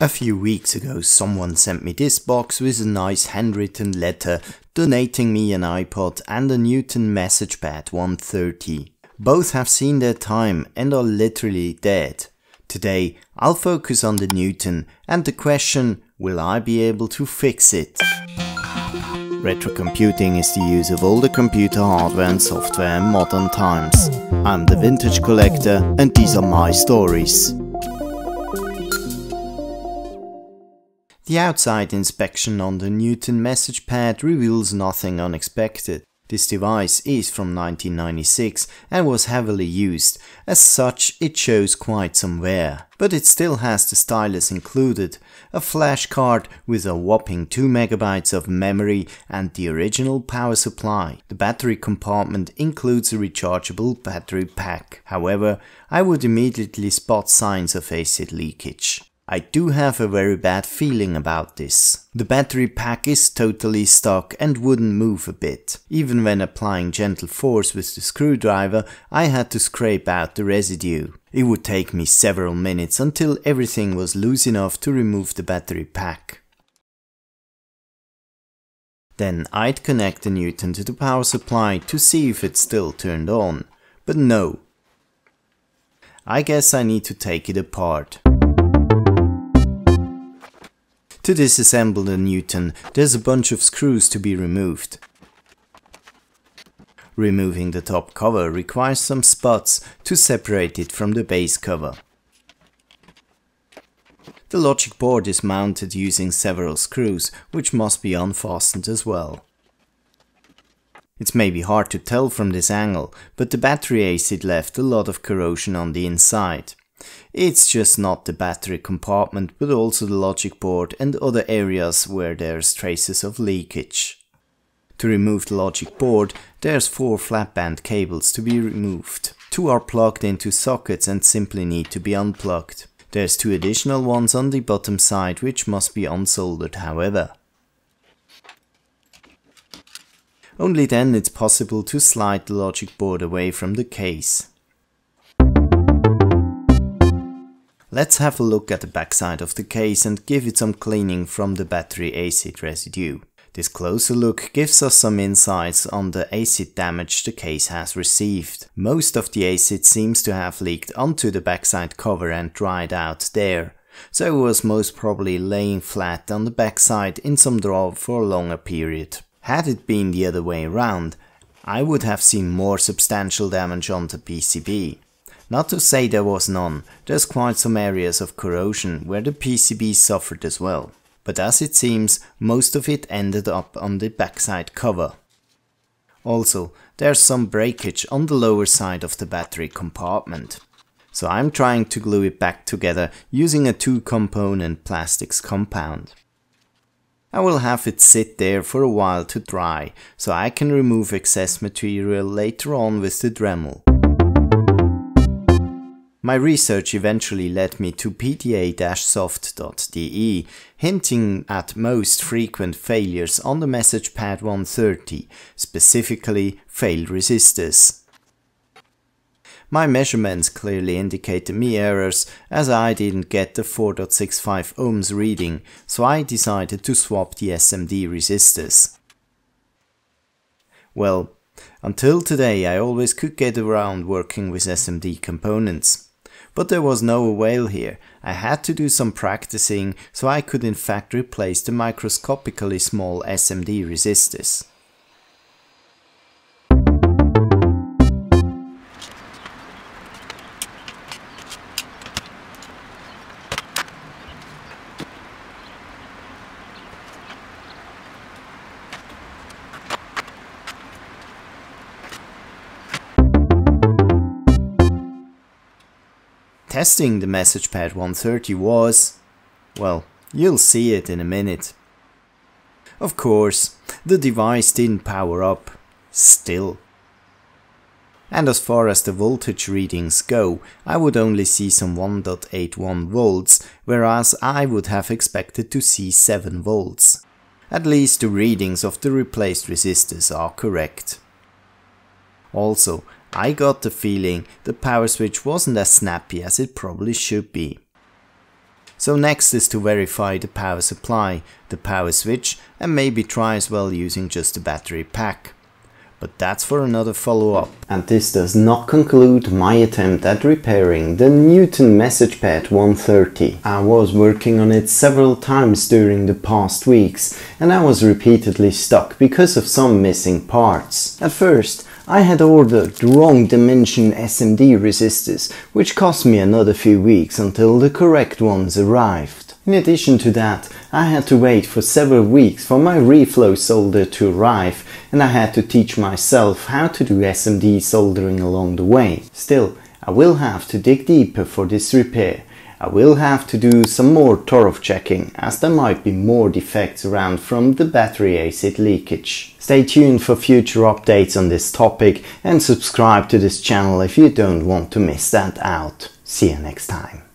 A few weeks ago someone sent me this box with a nice handwritten letter donating me an iPod and a Newton MessagePad 130. Both have seen their time and are literally dead. Today I'll focus on the Newton and the question, will I be able to fix it? Retrocomputing is the use of older computer hardware and software in modern times. I'm the Vintage Collector and these are my stories. The outside inspection on the Newton MessagePad reveals nothing unexpected. This device is from 1996 and was heavily used, as such it shows quite some wear. But it still has the stylus included, a flash card with a whopping 2 MB of memory and the original power supply. The battery compartment includes a rechargeable battery pack. However, I would immediately spot signs of acid leakage. I do have a very bad feeling about this. The battery pack is totally stuck and wouldn't move a bit. Even when applying gentle force with the screwdriver, I had to scrape out the residue. It would take me several minutes until everything was loose enough to remove the battery pack. Then I'd connect the Newton to the power supply to see if it's still turned on. But no. I guess I need to take it apart. To disassemble the Newton, there's a bunch of screws to be removed. Removing the top cover requires some spuds to separate it from the base cover. The logic board is mounted using several screws, which must be unfastened as well. It's maybe hard to tell from this angle, but the battery acid left a lot of corrosion on the inside. It's just not the battery compartment, but also the logic board and other areas where there's traces of leakage. To remove the logic board, there's 4 flatband cables to be removed. 2 are plugged into sockets and simply need to be unplugged. There's 2 additional ones on the bottom side which must be unsoldered, however. Only then it's possible to slide the logic board away from the case. Let's have a look at the backside of the case and give it some cleaning from the battery acid residue. This closer look gives us some insights on the acid damage the case has received. Most of the acid seems to have leaked onto the backside cover and dried out there, so it was most probably laying flat on the backside in some drawer for a longer period. Had it been the other way around, I would have seen more substantial damage on the PCB. Not to say there was none, there's quite some areas of corrosion where the PCB suffered as well. But as it seems, most of it ended up on the backside cover. Also, there's some breakage on the lower side of the battery compartment. So I'm trying to glue it back together using a 2-component plastics compound. I will have it sit there for a while to dry, so I can remove excess material later on with the Dremel. My research eventually led me to pda-soft.de, hinting at most frequent failures on the MessagePad 130, specifically failed resistors. My measurements clearly indicated me errors, as I didn't get the 4.65 ohms reading, so I decided to swap the SMD resistors. Well, until today I always could get around working with SMD components. But there was no avail here. I had to do some practicing so I could in fact replace the microscopically small SMD resistors. Testing the MessagePad 130 was, well, you'll see it in a minute. Of course, the device didn't power up, still. And as far as the voltage readings go, I would only see some 1.81 volts, whereas I would have expected to see 7 volts. At least the readings of the replaced resistors are correct. Also, I got the feeling the power switch wasn't as snappy as it probably should be. So next is to verify the power supply, the power switch, and maybe try as well using just the battery pack. But that's for another follow-up. And this does not conclude my attempt at repairing the Newton MessagePad 130. I was working on it several times during the past weeks, and I was repeatedly stuck because of some missing parts. At first, I had ordered the wrong dimension SMD resistors, which cost me another few weeks until the correct ones arrived. In addition to that, I had to wait for several weeks for my reflow solder to arrive, and I had to teach myself how to do SMD soldering along the way. Still, I will have to dig deeper for this repair. I will have to do some more thorough checking, as there might be more defects around from the battery acid leakage. Stay tuned for future updates on this topic and subscribe to this channel if you don't want to miss that out. See you next time.